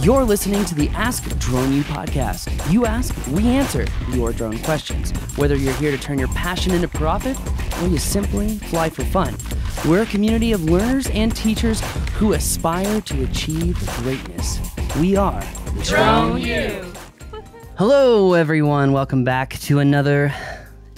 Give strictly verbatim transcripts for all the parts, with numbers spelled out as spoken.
You're listening to the Ask Drone U podcast. You ask, we answer your drone questions. Whether you're here to turn your passion into profit or you simply fly for fun, we're a community of learners and teachers who aspire to achieve greatness. We are Drone U. Hello, everyone. Welcome back to another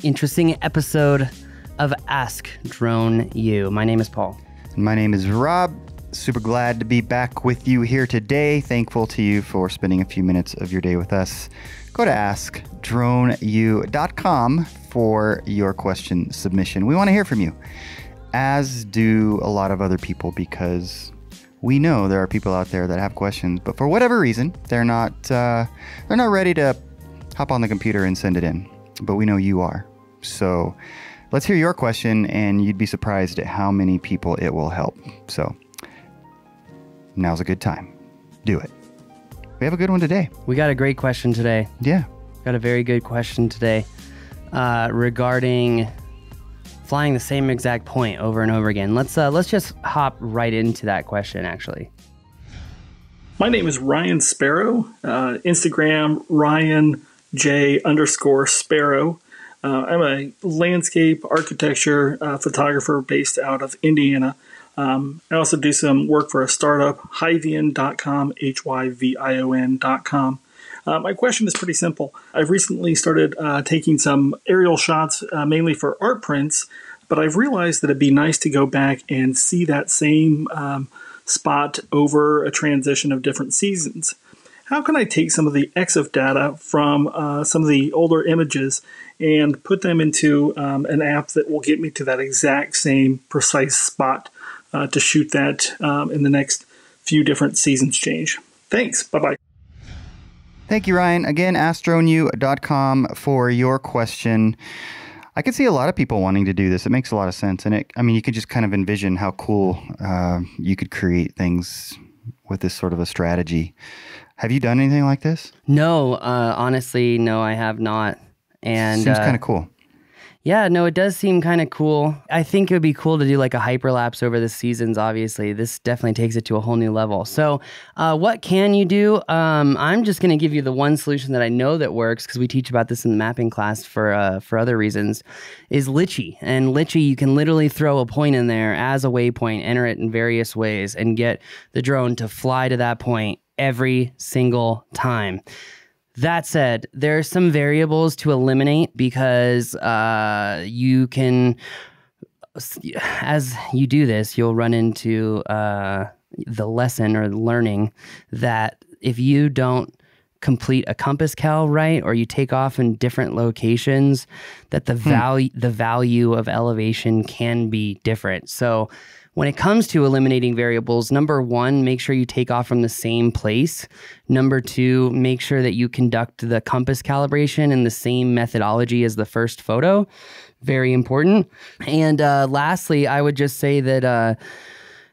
interesting episode of Ask Drone U. My name is Paul. My name is Rob. Super glad to be back with you here today. Thankful to you for spending a few minutes of your day with us. Go to ask drone u dot com for your question submission. We want to hear from you, as do a lot of other people, because we know there are people out there that have questions, but for whatever reason, they're not uh, they're not ready to hop on the computer and send it in. But we know you are. So let's hear your question, and you'd be surprised at how many people it will help. So now's a good time. Do it. We have a good one today. We got a great question today. Yeah. Got a very good question today uh, regarding flying the same exact point over and over again. Let's uh, let's just hop right into that question, actually. My name is Ryan Sparrow. Uh, Instagram, Ryan J underscore Sparrow. Uh, I'm a landscape architecture uh, photographer based out of Indiana. Um, I also do some work for a startup, hyvion dot com, H Y V I O N dot com. Uh, my question is pretty simple. I've recently started uh, taking some aerial shots, uh, mainly for art prints, but I've realized that it'd be nice to go back and see that same um, spot over a transition of different seasons. How can I take some of the E X I F data from uh, some of the older images and put them into um, an app that will get me to that exact same precise spot Uh, to shoot that um, in the next few different seasons change? Thanks. Bye-bye. Thank you, Ryan. Again, ask drone u dot com for your question. I can see a lot of people wanting to do this. It makes a lot of sense. And it, I mean, you could just kind of envision how cool uh, you could create things with this sort of a strategy. Have you done anything like this? No, uh, honestly, no, I have not. And seems uh, kind of cool. Yeah, no, it does seem kind of cool. I think it would be cool to do like a hyperlapse over the seasons, obviously. This definitely takes it to a whole new level. So uh, what can you do? Um, I'm just going to give you the one solution that I know that works, because we teach about this in the mapping class for uh, for other reasons, is Litchi. And Litchi, you can literally throw a point in there as a waypoint, enter it in various ways, and get the drone to fly to that point every single time. That said, there are some variables to eliminate, because uh, you can, as you do this, you'll run into uh, the lesson or learning that if you don't complete a compass cal right, or you take off in different locations, that the hmm. value the value of elevation can be different. So when it comes to eliminating variables, number one, make sure you take off from the same place. Number two, make sure that you conduct the compass calibration in the same methodology as the first photo. Very important. And uh, lastly, I would just say that, uh,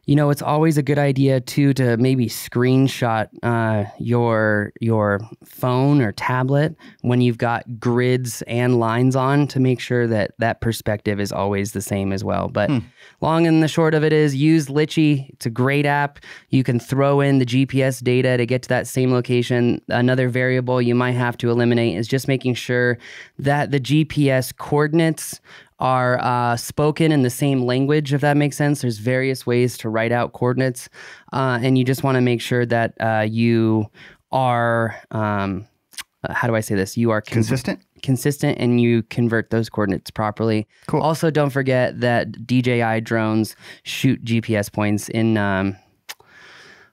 you know, it's always a good idea too to maybe screenshot uh, your your phone or tablet when you've got grids and lines on, to make sure that that perspective is always the same as well. But hmm. long and the short of it is, use Litchi. It's a great app. You can throw in the G P S data to get to that same location. Another variable you might have to eliminate is just making sure that the G P S coordinates are uh, spoken in the same language, if that makes sense. There's various ways to write out coordinates, uh, and you just want to make sure that uh, you are, um, uh, how do I say this? You are consistent. Consistent, and you convert those coordinates properly. Cool. Also, don't forget that D J I drones shoot G P S points in, um,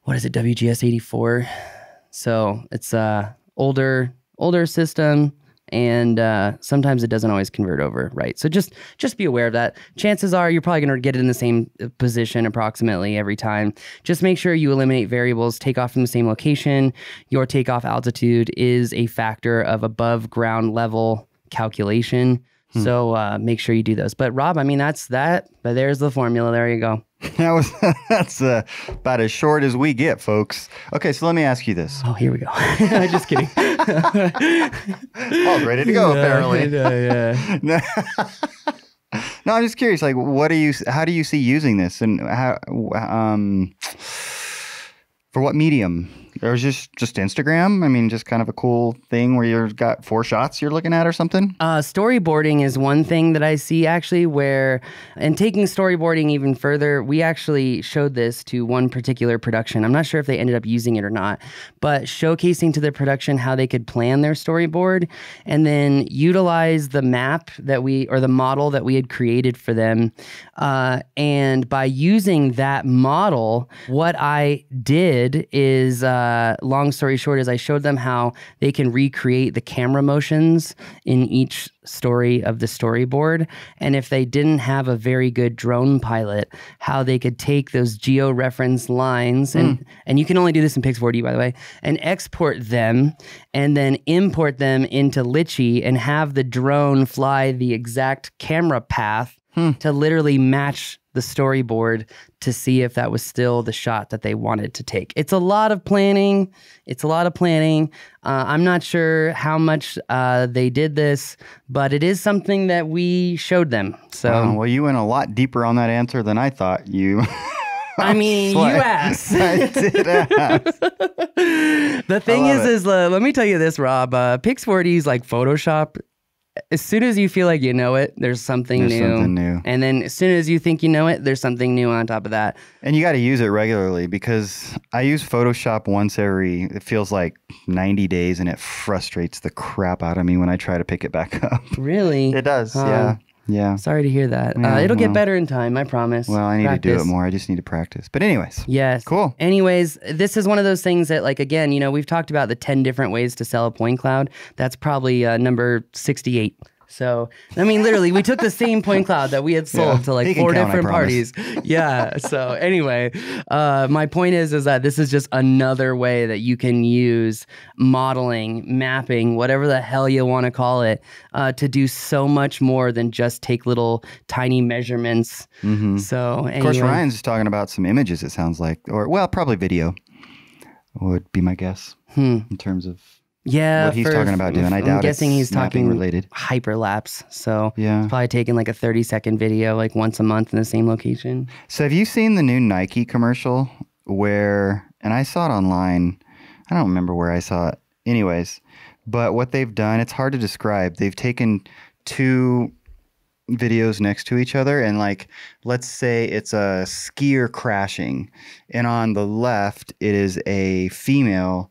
what is it, W G S eighty-four? So it's a older, older system. And uh, sometimes it doesn't always convert over, right? So just just be aware of that. Chances are you're probably going to get it in the same position approximately every time. Just make sure you eliminate variables. Take off from the same location. Your takeoff altitude is a factor of above ground level calculation. Hmm. So uh, make sure you do those. But Rob, I mean, that's that. But there's the formula. There you go. That was that's uh, about as short as we get, folks. Okay, so let me ask you this. Oh, here we go. Just kidding. All ready to go, yeah, apparently. Yeah, yeah. No, I'm just curious. Like, what do you? How do you see using this, and how? Um, for what medium? Or just just Instagram? I mean, just kind of a cool thing where you've got four shots you're looking at or something? Uh, storyboarding is one thing that I see, actually, where, and taking storyboarding even further, we actually showed this to one particular production. I'm not sure if they ended up using it or not, but showcasing to the production how they could plan their storyboard and then utilize the map that we, or the model that we had created for them. Uh, and by using that model, what I did is... Uh, Uh, long story short is I showed them how they can recreate the camera motions in each story of the storyboard. And if they didn't have a very good drone pilot, how they could take those geo-reference lines, and, mm. and you can only do this in Pix four D, by the way, and export them and then import them into Litchi and have the drone fly the exact camera path hmm. to literally match the storyboard to see if that was still the shot that they wanted to take. It's a lot of planning. It's a lot of planning. Uh, I'm not sure how much uh, they did this, but it is something that we showed them. So, um, well, you went a lot deeper on that answer than I thought you. I mean, like, you asked. I did ask. The thing is, it. is uh, let me tell you this, Rob. Uh, Pix four D is like Photoshop. As soon as you feel like you know it, there's something there's new. something new. And then as soon as you think you know it, there's something new on top of that. And you got to use it regularly, because I use Photoshop once every, it feels like ninety days, and it frustrates the crap out of me when I try to pick it back up. Really? It does, uh, yeah. Yeah. Sorry to hear that. Yeah, uh, it'll well, get better in time, I promise. Well, I need practice. to do it more. I just need to practice. But anyways. Yes. Cool. Anyways, this is one of those things that, like, again, you know, we've talked about the ten different ways to sell a point cloud. That's probably uh, number sixty-eight. So, I mean, literally, we took the same point cloud that we had sold yeah, to like four count, different parties. Yeah. So anyway, uh, my point is, is that this is just another way that you can use modeling, mapping, whatever the hell you want to call it, uh, to do so much more than just take little tiny measurements. Mm-hmm. So, anyway. Of course, Ryan's talking about some images, it sounds like, or well, probably video would be my guess hmm. in terms of. Yeah, what he's for, talking about doing. I I'm doubt guessing it's he's talking related hyperlapse. So yeah, he's probably taking like a thirty second video, like once a month in the same location. So have you seen the new Nike commercial where? And I saw it online. I don't remember where I saw it. Anyways, but what they've done, it's hard to describe. They've taken two videos next to each other, and like, let's say it's a skier crashing, and on the left it is a female.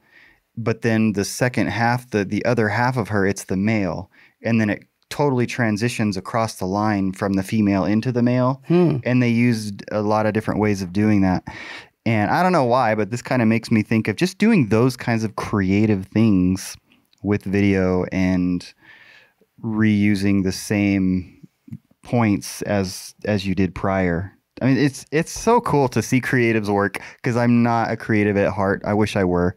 But then the second half, the, the other half of her, it's the male. And then it totally transitions across the line from the female into the male. Hmm. And they used a lot of different ways of doing that. And I don't know why, but this kind of makes me think of just doing those kinds of creative things with video and reusing the same points as as you did prior. I mean, it's, it's so cool to see creatives work, because I'm not a creative at heart. I wish I were.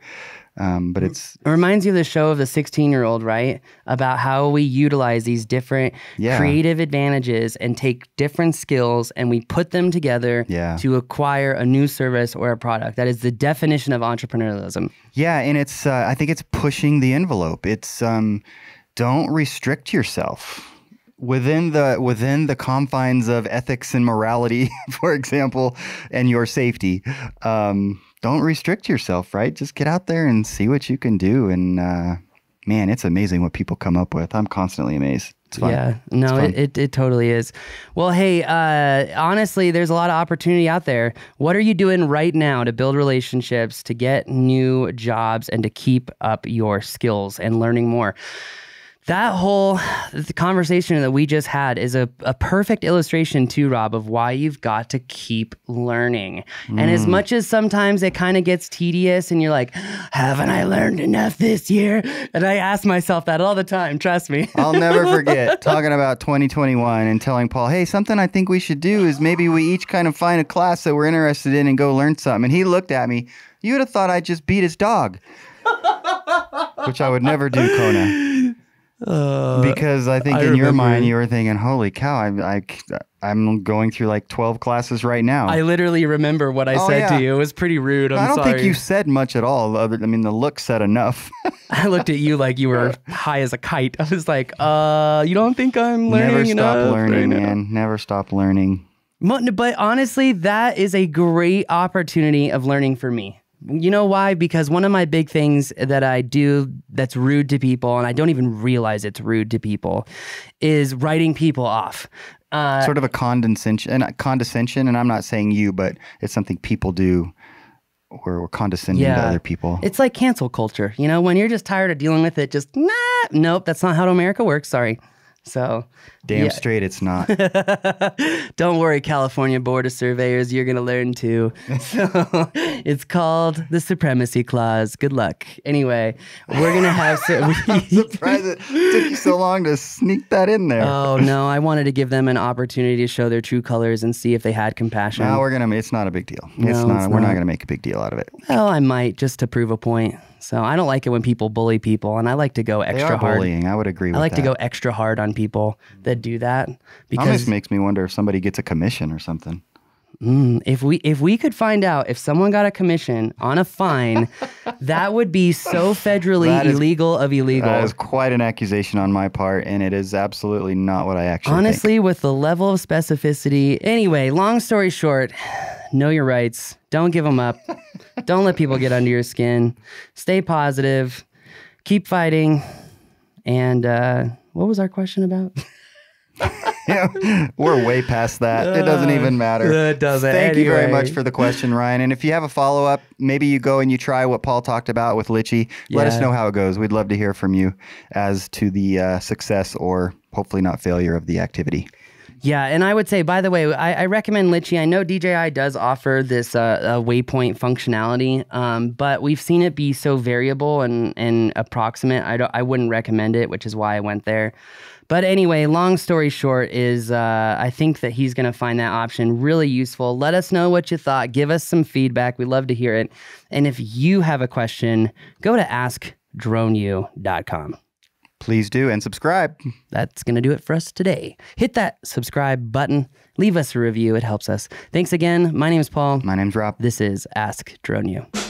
Um, but it's, it reminds you of the show of the sixteen year old, right? About how we utilize these different yeah. creative advantages and take different skills and we put them together yeah. to acquire a new service or a product. That is the definition of entrepreneurialism. Yeah. And it's, uh, I think it's pushing the envelope. It's, um, don't restrict yourself within the, within the confines of ethics and morality, for example, and your safety. Um, Don't restrict yourself, right? Just get out there and see what you can do. And uh, man, it's amazing what people come up with. I'm constantly amazed. It's fun. Yeah, no, it, it, it totally is. Well, hey, uh, honestly, there's a lot of opportunity out there. What are you doing right now to build relationships, to get new jobs, and to keep up your skills and learning more? That whole conversation that we just had is a, a perfect illustration too, Rob, of why you've got to keep learning. Mm. And as much as sometimes it kind of gets tedious and you're like, haven't I learned enough this year? And I ask myself that all the time, trust me. I'll never forget talking about twenty twenty-one and telling Paul, hey, something I think we should do is maybe we each kind of find a class that we're interested in and go learn something. And he looked at me, you would have thought I just beat his dog, which I would never do, Kona. Uh, because I think I in remember. your mind you were thinking, holy cow, I, I, I'm going through like twelve classes right now. I literally remember what I oh, said yeah. to you. It was pretty rude. I'm sorry. I don't sorry. think you said much at all. I mean, the look said enough. I looked at you like you were high as a kite. I was like, uh, you don't think I'm learning Never stop enough learning, right man. Never stop learning. But honestly, that is a great opportunity of learning for me. You know why? Because one of my big things that I do that's rude to people, and I don't even realize it's rude to people, is writing people off. Uh, sort of a condescension, and condescension, and I'm not saying you, but it's something people do. Or, or condescending yeah. to other people. It's like cancel culture. You know, when you're just tired of dealing with it, just, nah, nope, that's not how America works, sorry. So damn yeah. straight it's not. Don't worry, California Board of Surveyors, you're going to learn too. So it's called the Supremacy Clause. Good luck. Anyway, we're going to have... I'm surprised it took you so long to sneak that in there. Oh, no, I wanted to give them an opportunity to show their true colors and see if they had compassion. No, we're going to... It's not a big deal. It's no, not, it's we're not, not going to make a big deal out of it. Well, I might, just to prove a point. So I don't like it when people bully people, and I like to go extra they are hard. Bullying, I would agree with that. I like that. to go extra hard on people that do that. Because almost makes me wonder if somebody gets a commission or something. Mm, if we if we could find out if someone got a commission on a fine, that would be so federally is, illegal of illegal. That is quite an accusation on my part, and it is absolutely not what I actually Honestly, think. with the level of specificity. Anyway, long story short, know your rights. Don't give them up. Don't let people get under your skin. Stay positive. Keep fighting. And uh, what was our question about? Yeah, we're way past that. Uh, it doesn't even matter. It doesn't. Thank anyway. you very much for the question, Ryan. And if you have a follow-up, maybe you go and you try what Paul talked about with Litchi. Yeah. Let us know how it goes. We'd love to hear from you as to the uh, success or hopefully not failure of the activity. Yeah, and I would say, by the way, I, I recommend Litchi. I know D J I does offer this uh, uh, waypoint functionality, um, but we've seen it be so variable and, and approximate. I, don't, I wouldn't recommend it, which is why I went there. But anyway, long story short is uh, I think that he's going to find that option really useful. Let us know what you thought. Give us some feedback. We love to hear it. And if you have a question, go to ask drone u dot com. Please do, and subscribe. That's going to do it for us today. Hit that subscribe button. Leave us a review. It helps us. Thanks again. My name is Paul. My name's Rob. This is Ask Drone U.